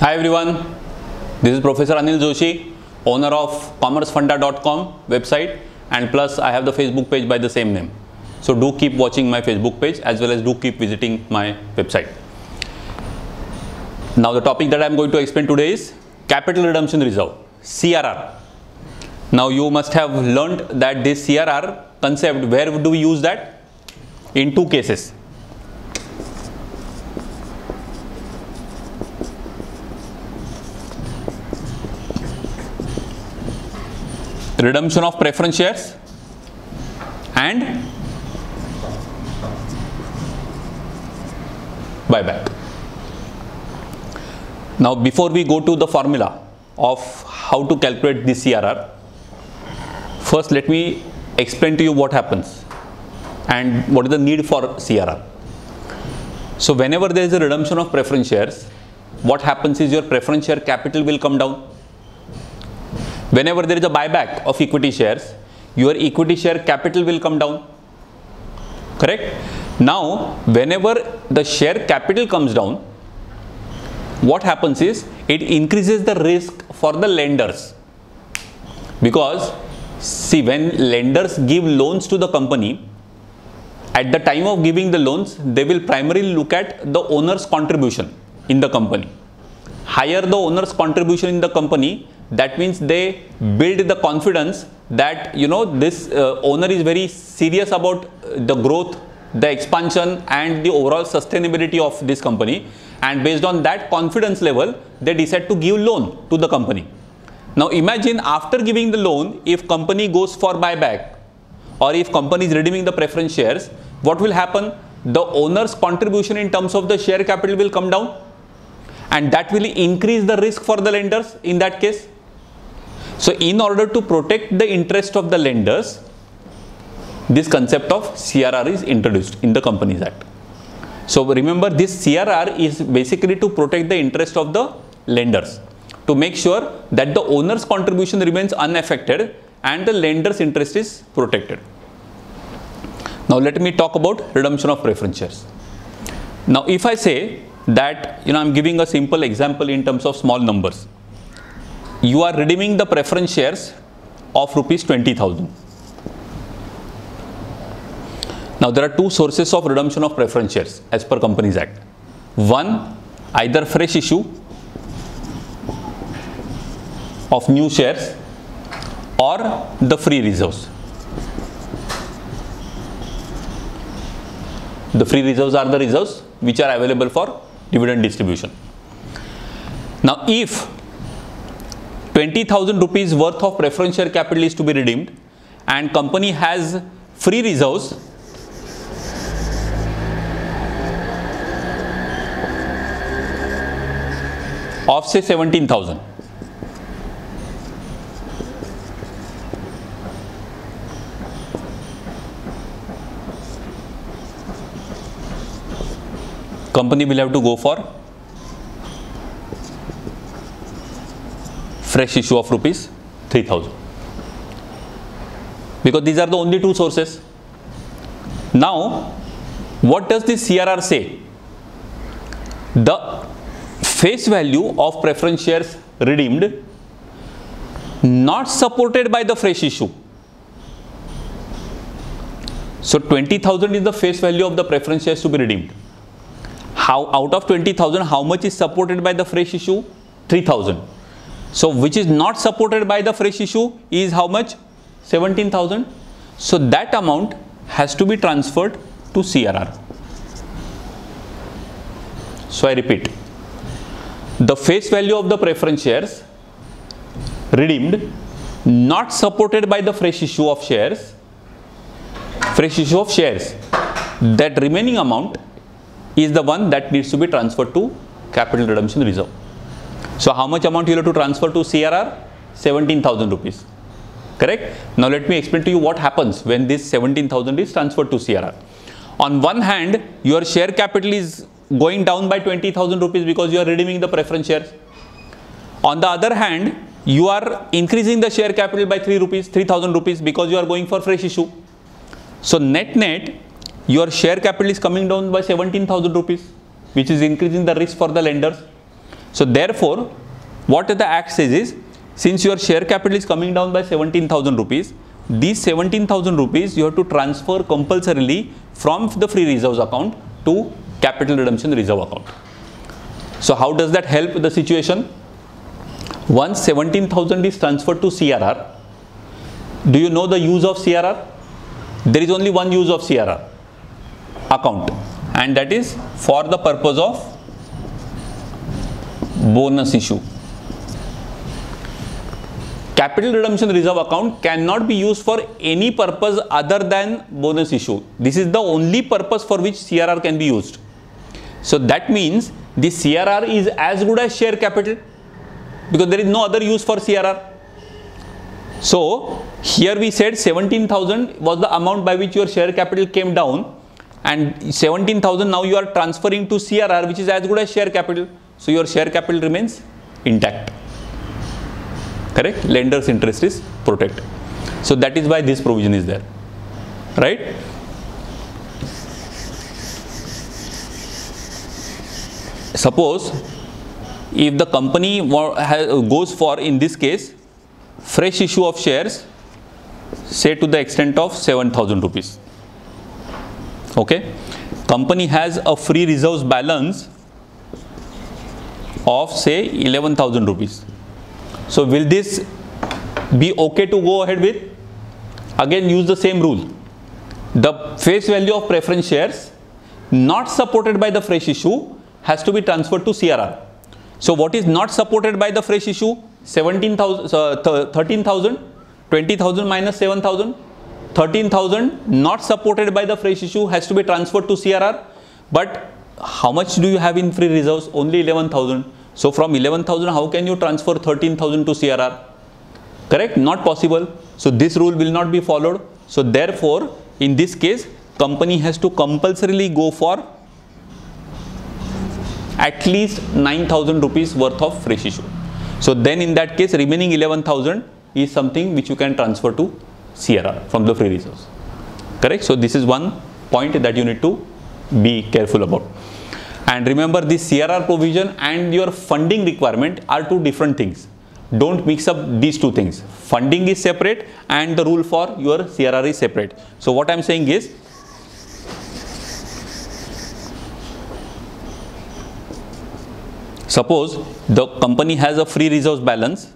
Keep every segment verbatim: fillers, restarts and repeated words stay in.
Hi everyone, this is Professor Anil Joshi, owner of commerce funda dot com website, and plus I have the Facebook page by the same name. So do keep watching my Facebook page as well as do keep visiting my website. Now the topic that I am going to explain today is Capital Redemption Reserve, C R R. Now you must have learnt that this C R R concept, where do we use that? In two cases. Redemption of preference shares and buyback. Now before we go to the formula of how to calculate the C R R, first let me explain to you what happens and what is the need for C R R. So whenever there is a redemption of preference shares, what happens is your preference share capital will come down. Whenever there is a buyback of equity shares, your equity share capital will come down. Correct? Now, whenever the share capital comes down, what happens is it increases the risk for the lenders. Because, see, when lenders give loans to the company, at the time of giving the loans, they will primarily look at the owner's contribution in the company. Higher the owner's contribution in the company, that means they build the confidence that, you know, this uh, owner is very serious about the growth, the expansion and the overall sustainability of this company, and based on that confidence level they decide to give loan to the company. Now imagine after giving the loan, if company goes for buyback or if company is redeeming the preference shares, what will happen? The owner's contribution in terms of the share capital will come down, and that will increase the risk for the lenders in that case. So in order to protect the interest of the lenders, this concept of C R R is introduced in the Companies Act. So remember, this C R R is basically to protect the interest of the lenders, to make sure that the owner's contribution remains unaffected and the lender's interest is protected. Now let me talk about redemption of preference shares. Now if I say that, you know, I'm giving a simple example in terms of small numbers. You are redeeming the preference shares of rupees twenty thousand. Now there are two sources of redemption of preference shares as per Companies Act. One, either fresh issue of new shares or the free reserves. The free reserves are the reserves which are available for dividend distribution. Now if twenty thousand rupees worth of preference share capital is to be redeemed and company has free reserves, of say seventeen thousand. Company will have to go for fresh issue of rupees three thousand. Because these are the only two sources. Now, what does this C R R say? The face value of preference shares redeemed not supported by the fresh issue. So twenty thousand is the face value of the preference shares to be redeemed. How, out of twenty thousand, how much is supported by the fresh issue? three thousand. So which is not supported by the fresh issue is how much? seventeen thousand. So that amount has to be transferred to C R R. So I repeat, the face value of the preference shares redeemed not supported by the fresh issue of shares, fresh issue of shares, that remaining amount is the one that needs to be transferred to Capital Redemption Reserve. So how much amount you have to transfer to C R R? seventeen thousand rupees. Correct? Now let me explain to you what happens when this seventeen thousand is transferred to C R R. On one hand, your share capital is going down by twenty thousand rupees because you are redeeming the preference shares. On the other hand, you are increasing the share capital by three thousand rupees because you are going for fresh issue. So net net, your share capital is coming down by seventeen thousand rupees, which is increasing the risk for the lenders. So therefore, what the act says is, since your share capital is coming down by seventeen thousand rupees, these seventeen thousand rupees you have to transfer compulsorily from the free reserves account to capital redemption reserve account. So how does that help the situation? Once seventeen thousand is transferred to C R R, do you know the use of C R R? There is only one use of C R R account, and that is for the purpose of bonus issue. Capital redemption reserve account cannot be used for any purpose other than bonus issue. This is the only purpose for which C R R can be used. So that means the C R R is as good as share capital, because there is no other use for C R R. So here we said seventeen thousand was the amount by which your share capital came down, and seventeen thousand now you are transferring to C R R, which is as good as share capital. So your share capital remains intact. Correct? Lender's interest is protected. So that is why this provision is there. Right? Suppose if the company goes for, in this case, fresh issue of shares, say to the extent of seven thousand rupees. Okay? Company has a free reserves balance of say eleven thousand rupees. So will this be okay to go ahead with? Again, use the same rule. The face value of preference shares not supported by the fresh issue has to be transferred to C R R. So what is not supported by the fresh issue? seventeen thousand, thirteen thousand, twenty thousand minus seven thousand, thirteen thousand not supported by the fresh issue has to be transferred to C R R. But how much do you have in free reserves? Only eleven thousand. So from eleven thousand, how can you transfer thirteen thousand to C R R? Correct? Not possible. So this rule will not be followed. So therefore, in this case, company has to compulsorily go for at least nine thousand rupees worth of fresh issue. So then in that case, remaining eleven thousand is something which you can transfer to C R R from the free reserves. Correct? So this is one point that you need to be careful about. And remember, this C R R provision and your funding requirement are two different things. Don't mix up these two things. Funding is separate and the rule for your C R R is separate. So what I am saying is, suppose the company has a free reserves balance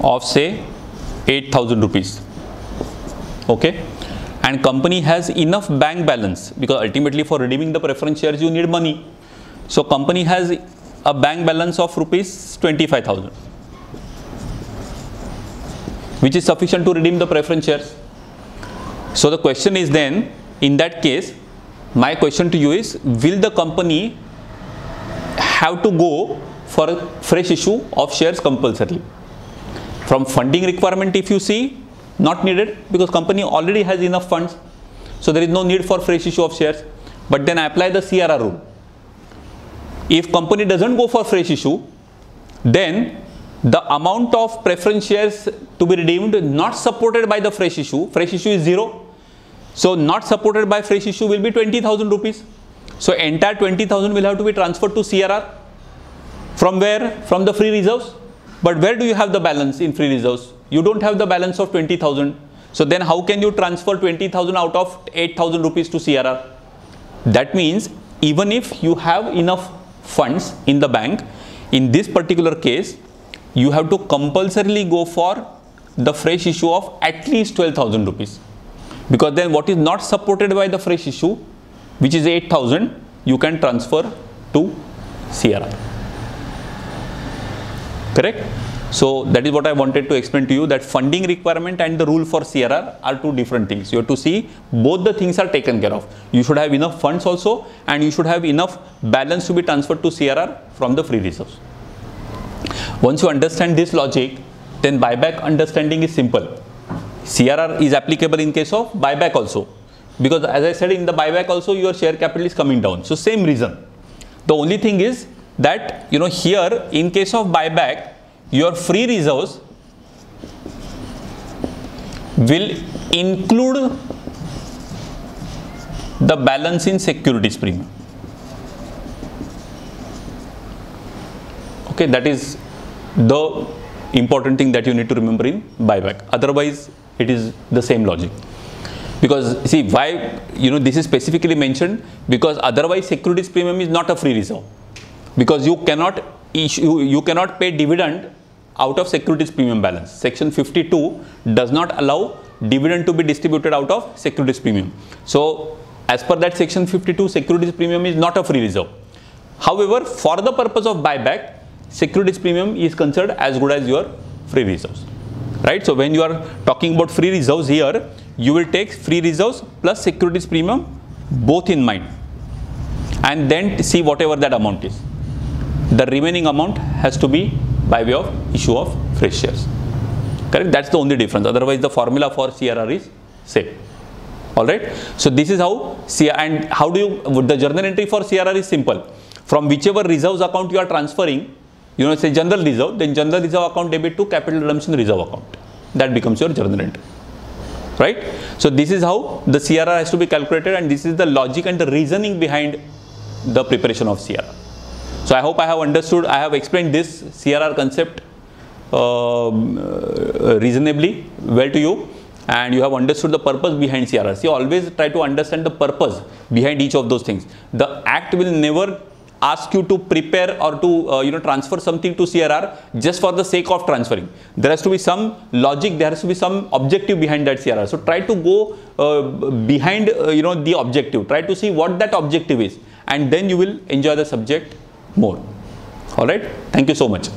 of say eight thousand rupees, okay, and company has enough bank balance, because ultimately for redeeming the preference shares you need money. So company has a bank balance of rupees twenty-five thousand, which is sufficient to redeem the preference shares. So the question is then, in that case, my question to you is, will the company have to go for a fresh issue of shares compulsorily? From funding requirement, if you see, not needed, because company already has enough funds. So there is no need for fresh issue of shares. But then apply the C R R rule. If company doesn't go for fresh issue, then the amount of preference shares to be redeemed not supported by the fresh issue, fresh issue is zero. So not supported by fresh issue will be twenty thousand rupees. So entire twenty thousand will have to be transferred to C R R. From where? From the free reserves. But where do you have the balance in free reserves? You don't have the balance of twenty thousand. So then how can you transfer twenty thousand out of eight thousand rupees to C R R? That means even if you have enough funds in the bank, in this particular case, you have to compulsorily go for the fresh issue of at least twelve thousand rupees, because then what is not supported by the fresh issue, which is eight thousand, you can transfer to C R R. Correct? So that is what I wanted to explain to you, that funding requirement and the rule for C R R are two different things. You have to see both the things are taken care of. You should have enough funds also, and you should have enough balance to be transferred to C R R from the free reserves. Once you understand this logic, then buyback understanding is simple. C R R is applicable in case of buyback also, because as I said, in the buyback also your share capital is coming down. So same reason. The only thing is that, you know, here in case of buyback, your free reserves will include the balance in securities premium. Okay, that is the important thing that you need to remember in buyback. Otherwise, it is the same logic. Because see why, you know, this is specifically mentioned, because otherwise securities premium is not a free reserve, because you cannot issue, you cannot pay dividend out of securities premium balance. Section fifty-two does not allow dividend to be distributed out of securities premium. So as per that section fifty-two, securities premium is not a free reserve. However, for the purpose of buyback, securities premium is considered as good as your free reserves, right? So when you are talking about free reserves here, you will take free reserves plus securities premium both in mind, and then see whatever that amount is. The remaining amount has to be by way of issue of fresh shares. Correct? That's the only difference. Otherwise, the formula for C R R is same. All right. So this is how C R R, and how do you, the journal entry for C R R is simple. From whichever reserves account you are transferring, you know, say general reserve, then general reserve account debit to capital redemption reserve account. That becomes your journal entry. Right? So this is how the C R R has to be calculated, and this is the logic and the reasoning behind the preparation of C R R. So I hope I have understood, I have explained this C R R concept uh, reasonably well to you, and you have understood the purpose behind C R R. See, always try to understand the purpose behind each of those things. The act will never ask you to prepare or to uh, you know, transfer something to C R R just for the sake of transferring. There has to be some logic, there has to be some objective behind that C R R. So try to go uh, behind uh, you know, the objective, try to see what that objective is, and then you will enjoy the subject more. All right, thank you so much.